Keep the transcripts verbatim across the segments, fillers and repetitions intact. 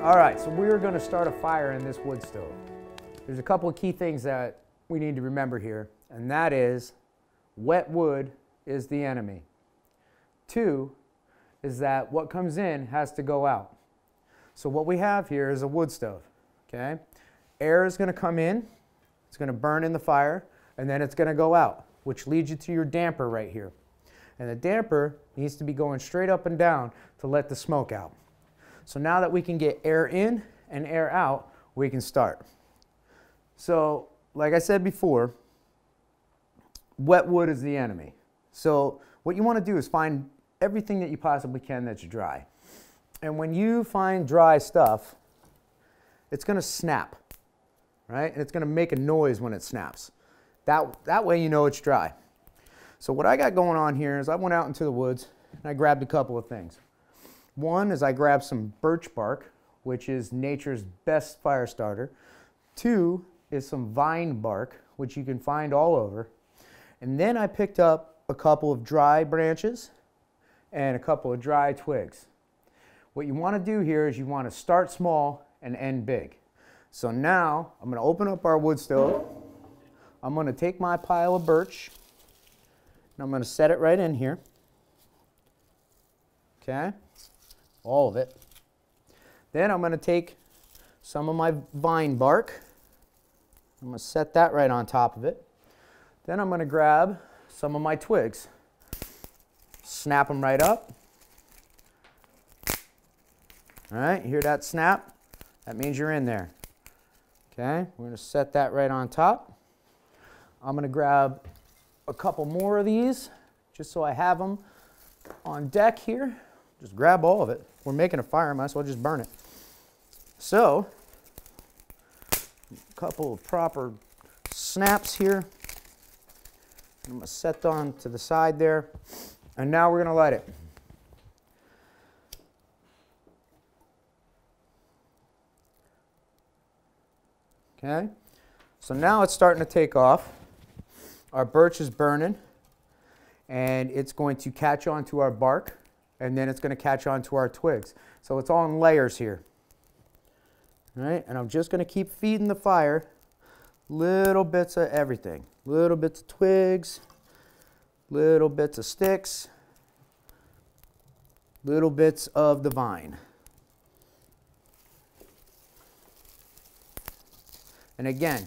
All right, so we're going to start a fire in this wood stove. There's a couple of key things that we need to remember here, and that is wet wood is the enemy. Two is that what comes in has to go out. So what we have here is a wood stove, okay? Air is going to come in, it's going to burn in the fire, and then it's going to go out, which leads you to your damper right here. And the damper needs to be going straight up and down to let the smoke out. So now that we can get air in and air out, we can start. So, like I said before, wet wood is the enemy. So what you want to do is find everything that you possibly can that's dry. And when you find dry stuff, it's going to snap, right? And it's going to make a noise when it snaps. That, that way you know it's dry. So what I got going on here is I went out into the woods and I grabbed a couple of things. One is I grabbed some birch bark, which is nature's best fire starter. Two is some vine bark, which you can find all over. And then I picked up a couple of dry branches and a couple of dry twigs. What you want to do here is you want to start small and end big. So now I'm going to open up our wood stove. I'm going to take my pile of birch and I'm going to set it right in here. Okay? All of it. Then I'm going to take some of my vine bark. I'm going to set that right on top of it. Then I'm going to grab some of my twigs. Snap them right up. All right, you hear that snap? That means you're in there. Okay, we're going to set that right on top. I'm going to grab a couple more of these just so I have them on deck here. Just grab all of it. We're making a fire, might as well just burn it. So, a couple of proper snaps here. I'm going to set on to the side there. And now we're going to light it. Okay, so now it's starting to take off. Our birch is burning and it's going to catch onto our bark. And then it's going to catch on to our twigs. So it's all in layers here. All right, and I'm just going to keep feeding the fire little bits of everything. Little bits of twigs, little bits of sticks, little bits of the vine. And again,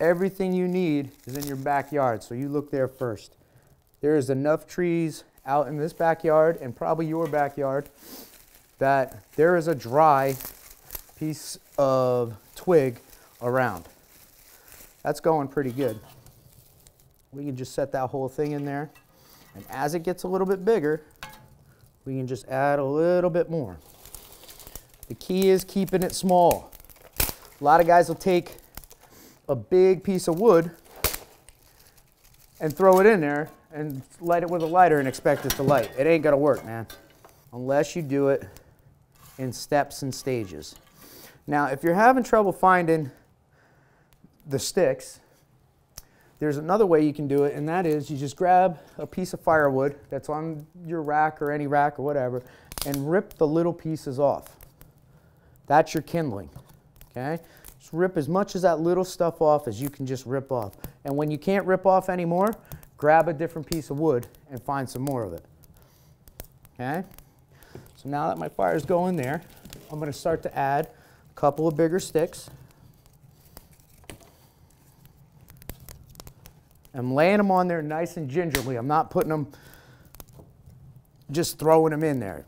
everything you need is in your backyard, so you look there first. There is enough trees out in this backyard and probably your backyard that there is a dry piece of twig around. That's going pretty good. We can just set that whole thing in there, and as it gets a little bit bigger we can just add a little bit more. The key is keeping it small. A lot of guys will take a big piece of wood and throw it in there and light it with a lighter and expect it to light. It ain't gonna work, man, unless you do it in steps and stages. Now, if you're having trouble finding the sticks, there's another way you can do it, and that is you just grab a piece of firewood that's on your rack or any rack or whatever, and rip the little pieces off. That's your kindling, okay? Just rip as much of that little stuff off as you can just rip off. And when you can't rip off anymore, grab a different piece of wood and find some more of it. Okay? So now that my fire's going there, I'm going to start to add a couple of bigger sticks. I'm laying them on there nice and gingerly. I'm not putting them, just throwing them in there.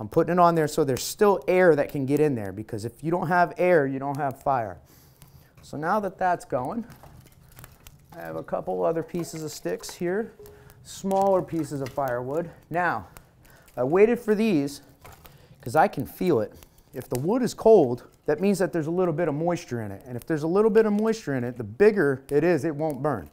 I'm putting it on there so there's still air that can get in there, because if you don't have air, you don't have fire. So now that that's going, I have a couple other pieces of sticks here, smaller pieces of firewood. Now, I waited for these because I can feel it. If the wood is cold, that means that there's a little bit of moisture in it. And if there's a little bit of moisture in it, the bigger it is, it won't burn.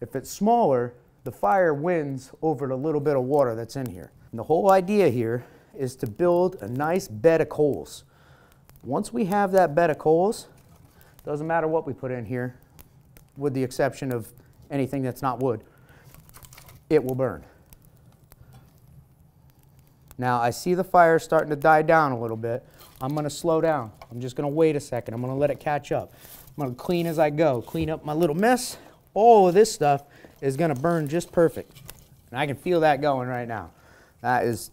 If it's smaller, the fire wins over the little bit of water that's in here. And the whole idea here is to build a nice bed of coals. Once we have that bed of coals, doesn't matter what we put in here, with the exception of anything that's not wood, it will burn. Now I see the fire starting to die down a little bit. I'm going to slow down. I'm just going to wait a second. I'm going to let it catch up. I'm going to clean as I go. Clean up my little mess. All of this stuff is going to burn just perfect. And I can feel that going right now. That is,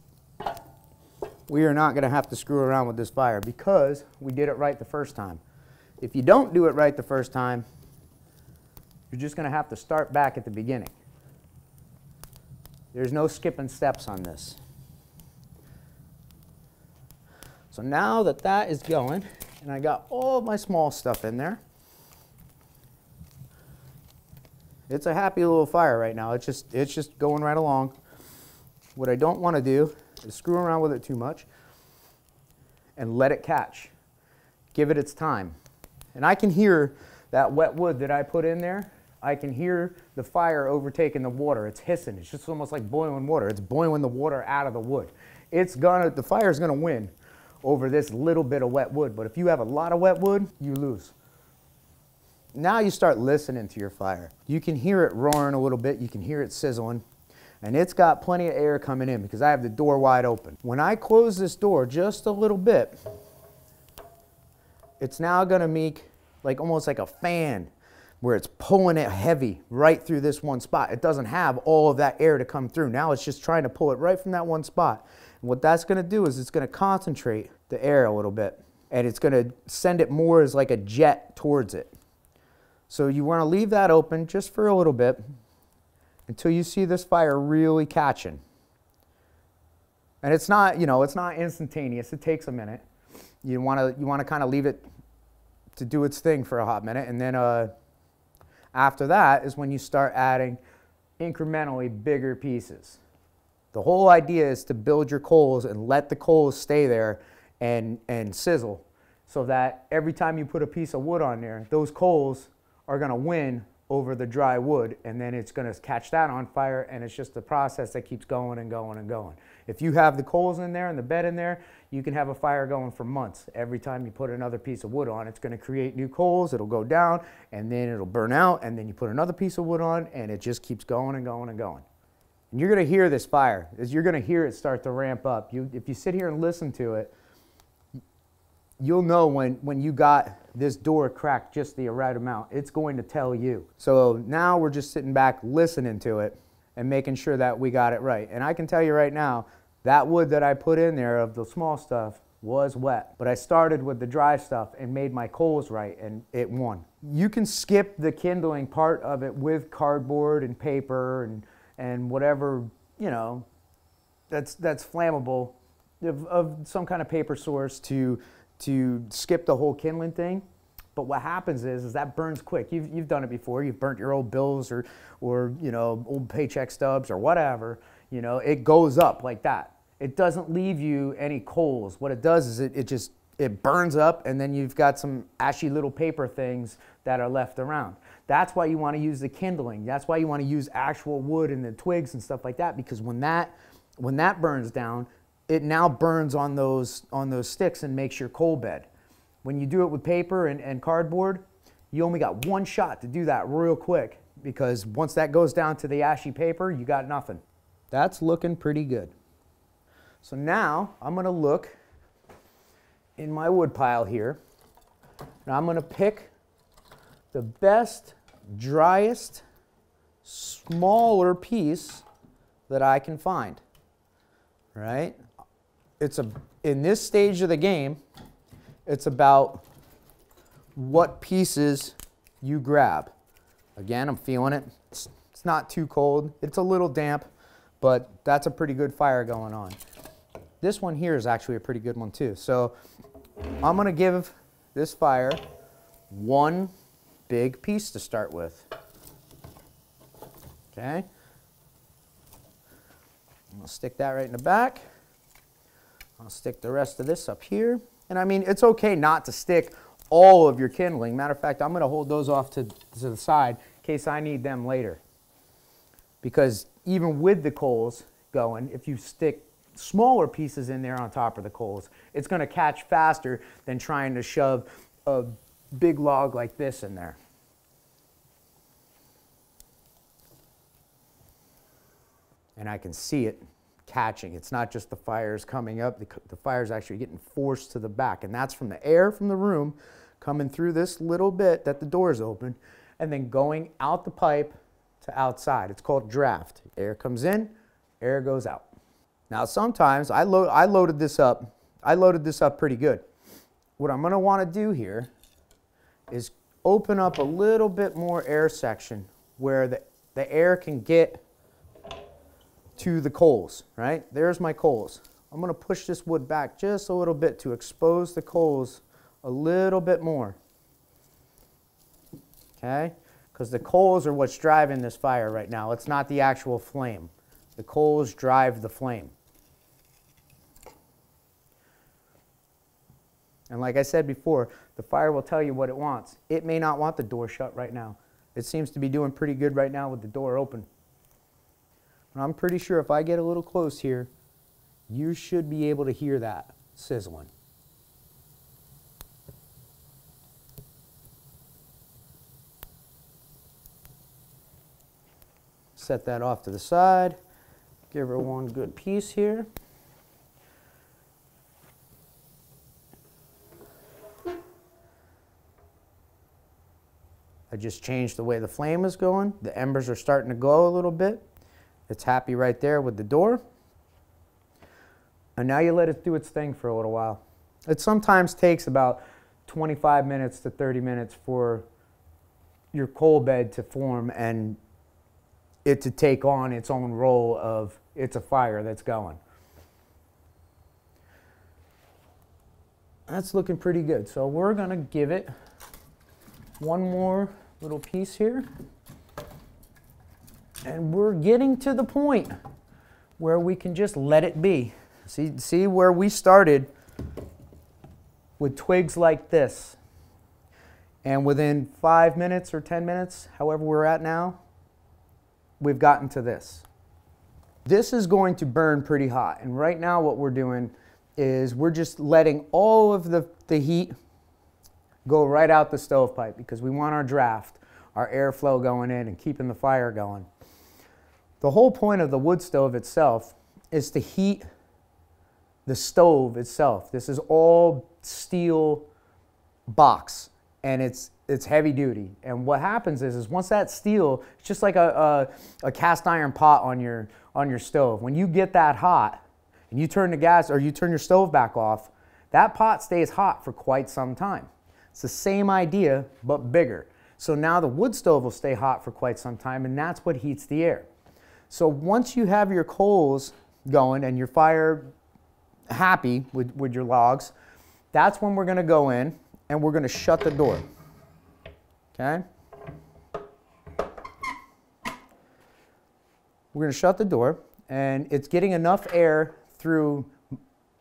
we are not going to have to screw around with this fire because we did it right the first time. If you don't do it right the first time, you're just going to have to start back at the beginning. There's no skipping steps on this. So now that that is going, and I got all my small stuff in there, it's a happy little fire right now. It's just, it's just going right along. What I don't want to do is screw around with it too much and let it catch. Give it its time. And I can hear that wet wood that I put in there. I can hear the fire overtaking the water. It's hissing. It's just almost like boiling water. It's boiling the water out of the wood. It's gonna, the fire's gonna win over this little bit of wet wood. But if you have a lot of wet wood, you lose. Now you start listening to your fire. You can hear it roaring a little bit. You can hear it sizzling. And it's got plenty of air coming in because I have the door wide open. When I close this door just a little bit, it's now gonna make like almost like a fan where it's pulling it heavy right through this one spot. It doesn't have all of that air to come through. Now it's just trying to pull it right from that one spot. And what that's gonna do is it's gonna concentrate the air a little bit and it's gonna send it more as like a jet towards it. So you wanna leave that open just for a little bit until you see this fire really catching. And it's not, you know, it's not instantaneous, it takes a minute. You wanna, you wanna kinda leave it to do its thing for a hot minute, and then uh, after that is when you start adding incrementally bigger pieces. The whole idea is to build your coals and let the coals stay there and, and sizzle so that every time you put a piece of wood on there, those coals are gonna win over the dry wood, and then it's gonna catch that on fire, and it's just the process that keeps going and going and going. If you have the coals in there and the bed in there, you can have a fire going for months. Every time you put another piece of wood on, it's gonna create new coals, it'll go down, and then it'll burn out, and then you put another piece of wood on, and it just keeps going and going and going. And you're gonna hear this fire, as you're gonna hear it start to ramp up. You, if you sit here and listen to it, you'll know when, when you got this door cracked just the right amount. It's going to tell you. So now we're just sitting back listening to it and making sure that we got it right. And I can tell you right now, that wood that I put in there of the small stuff was wet. But I started with the dry stuff and made my coals right, and it won. You can skip the kindling part of it with cardboard and paper and, and whatever, you know, that's, that's flammable of, of some kind of paper source to to skip the whole kindling thing. But what happens is, is that burns quick. You've, you've done it before. You've burnt your old bills or, or you know, old paycheck stubs or whatever. You know, it goes up like that. It doesn't leave you any coals. What it does is it, it just, it burns up, and then you've got some ashy little paper things that are left around. That's why you wanna use the kindling. That's why you wanna use actual wood and the twigs and stuff like that, because when that, when that burns down, it now burns on those, on those sticks and makes your coal bed. When you do it with paper and, and cardboard, you only got one shot to do that real quick, because once that goes down to the ashy paper, you got nothing. That's looking pretty good. So now I'm gonna look in my wood pile here, and I'm gonna pick the best, driest, smaller piece that I can find, right? It's a, in this stage of the game, it's about what pieces you grab. Again, I'm feeling it. It's, it's not too cold. It's a little damp, but that's a pretty good fire going on. This one here is actually a pretty good one too. So I'm gonna give this fire one big piece to start with. Okay. I'm gonna stick that right in the back. I'll stick the rest of this up here. And I mean, it's okay not to stick all of your kindling. Matter of fact, I'm gonna hold those off to, to the side in case I need them later. Because even with the coals going, if you stick smaller pieces in there on top of the coals, it's gonna catch faster than trying to shove a big log like this in there. And I can see it catching. It's not just the fire's coming up, the, the fire's actually getting forced to the back, and that's from the air from the room coming through this little bit that the door's open and then going out the pipe to outside. It's called draft. Air comes in, air goes out. Now sometimes, I, lo I loaded this up, I loaded this up pretty good. What I'm gonna wanna do here is open up a little bit more air section where the, the air can get to the coals, right? There's my coals. I'm gonna push this wood back just a little bit to expose the coals a little bit more, okay? Because the coals are what's driving this fire right now. It's not the actual flame. The coals drive the flame. And like I said before, the fire will tell you what it wants. It may not want the door shut right now. It seems to be doing pretty good right now with the door open. But I'm pretty sure if I get a little close here, you should be able to hear that sizzling. Set that off to the side. Give her one good piece here. I just changed the way the flame is going. The embers are starting to glow a little bit. It's happy right there with the door. And now you let it do its thing for a little while. It sometimes takes about twenty-five minutes to thirty minutes for your coal bed to form and it to take on its own role of it's a fire that's going. That's looking pretty good. So we're gonna give it one more little piece here. And we're getting to the point where we can just let it be. See, see where we started with twigs like this. And within five minutes or ten minutes, however we're at now, we've gotten to this. This is going to burn pretty hot. And right now what we're doing is we're just letting all of the, the heat go right out the stovepipe because we want our draft, our airflow going in and keeping the fire going. The whole point of the wood stove itself is to heat the stove itself. This is all steel box and it's It's heavy duty, and what happens is, is once that steel, it's just like a, a, a cast iron pot on your, on your stove. When you get that hot, and you turn the gas, or you turn your stove back off, that pot stays hot for quite some time. It's the same idea, but bigger. So now the wood stove will stay hot for quite some time, and that's what heats the air. So once you have your coals going, and your fire happy with, with your logs, that's when we're gonna go in, and we're gonna shut the door. Okay. We're going to shut the door, and it's getting enough air through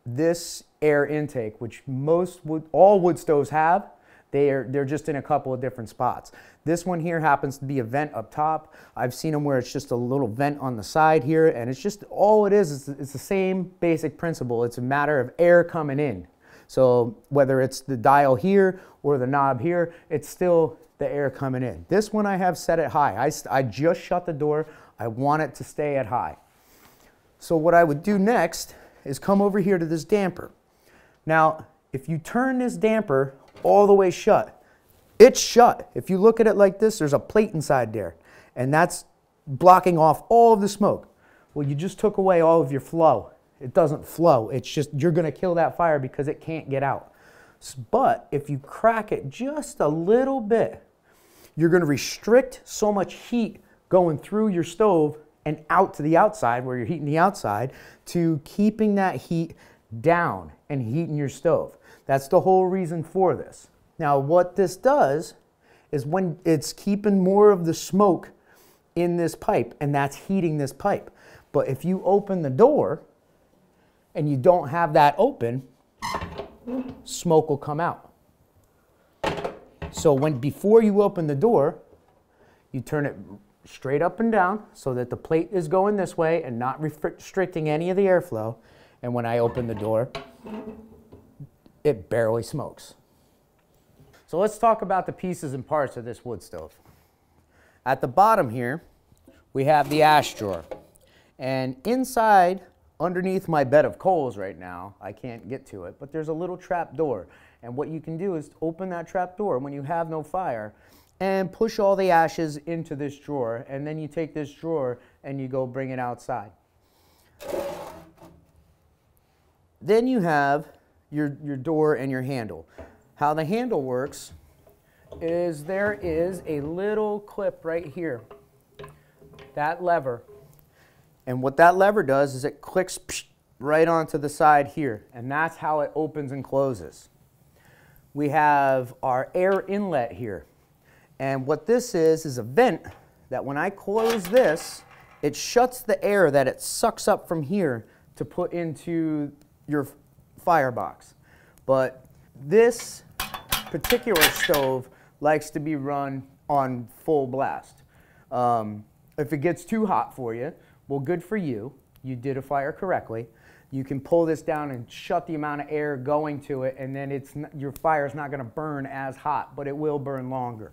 this air intake, which most wood, all wood stoves have. They are, they're just in a couple of different spots. This one here happens to be a vent up top. I've seen them where it's just a little vent on the side here, and it's just all it is. It's, it's the same basic principle. It's a matter of air coming in. So whether it's the dial here or the knob here, it's still the air coming in. This one I have set at high. I, I just shut the door. I want it to stay at high. So what I would do next is come over here to this damper. Now, if you turn this damper all the way shut, it's shut. If you look at it like this, there's a plate inside there, and that's blocking off all of the smoke. Well, you just took away all of your flow. It doesn't flow. It's just you're going to kill that fire because it can't get out. But if you crack it just a little bit, you're going to restrict so much heat going through your stove and out to the outside where you're heating the outside to keeping that heat down and heating your stove. That's the whole reason for this. Now what this does is when it's keeping more of the smoke in this pipe, and that's heating this pipe. But if you open the door and you don't have that open, smoke will come out. So when before you open the door, you turn it straight up and down so that the plate is going this way and not restricting any of the airflow. And when I open the door, it barely smokes. So let's talk about the pieces and parts of this wood stove. At the bottom here, we have the ash drawer. And inside underneath my bed of coals right now. I can't get to it, but there's a little trap door. And what you can do is open that trap door when you have no fire and push all the ashes into this drawer, and then you take this drawer and you go bring it outside. Then you have your, your door and your handle. How the handle works is there is a little clip right here, that lever. And what that lever does is it clicks right onto the side here, and that's how it opens and closes. We have our air inlet here. And what this is is a vent that when I close this, it shuts the air that it sucks up from here to put into your firebox. But this particular stove likes to be run on full blast. Um, if it gets too hot for you, well, good for you. You did a fire correctly. You can pull this down and shut the amount of air going to it, and then it's not, your fire is not going to burn as hot, but it will burn longer.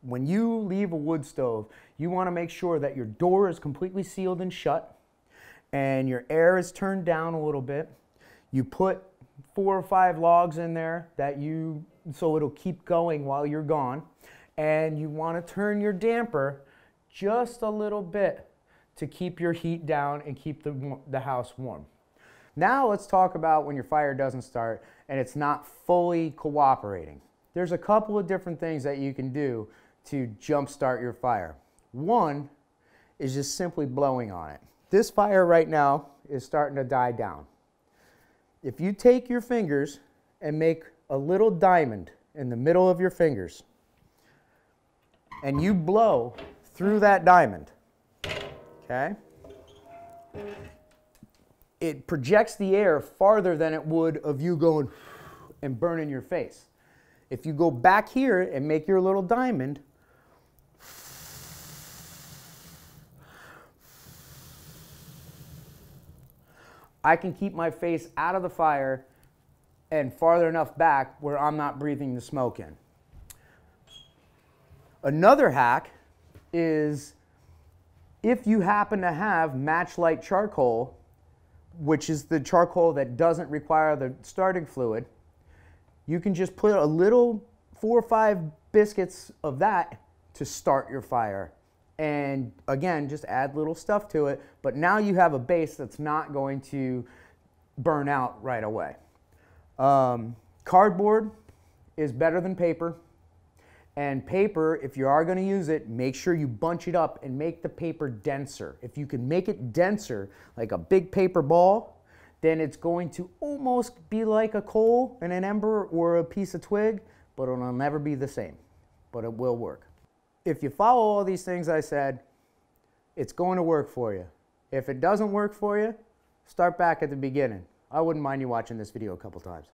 When you leave a wood stove, you want to make sure that your door is completely sealed and shut, and your air is turned down a little bit. You put four or five logs in there that you, so it'll keep going while you're gone. And you want to turn your damper just a little bit to keep your heat down and keep the, the house warm. Now let's talk about when your fire doesn't start and it's not fully cooperating. There's a couple of different things that you can do to jumpstart your fire. One is just simply blowing on it. This fire right now is starting to die down. If you take your fingers and make a little diamond in the middle of your fingers and you blow through that diamond, okay, it projects the air farther than it would of you going and burning your face. If you go back here and make your little diamond, I can keep my face out of the fire and farther enough back where I'm not breathing the smoke in. Another hack is if you happen to have match-light charcoal, which is the charcoal that doesn't require the starting fluid, you can just put a little four or five biscuits of that to start your fire. And again, just add little stuff to it, but now you have a base that's not going to burn out right away. Um, cardboard is better than paper, and paper, if you are going to use it, make sure you bunch it up and make the paper denser. If you can make it denser, like a big paper ball, then it's going to almost be like a coal and an ember or a piece of twig, but it'll never be the same, but it will work. If you follow all these things I said, it's going to work for you. If it doesn't work for you, start back at the beginning. I wouldn't mind you watching this video a couple times.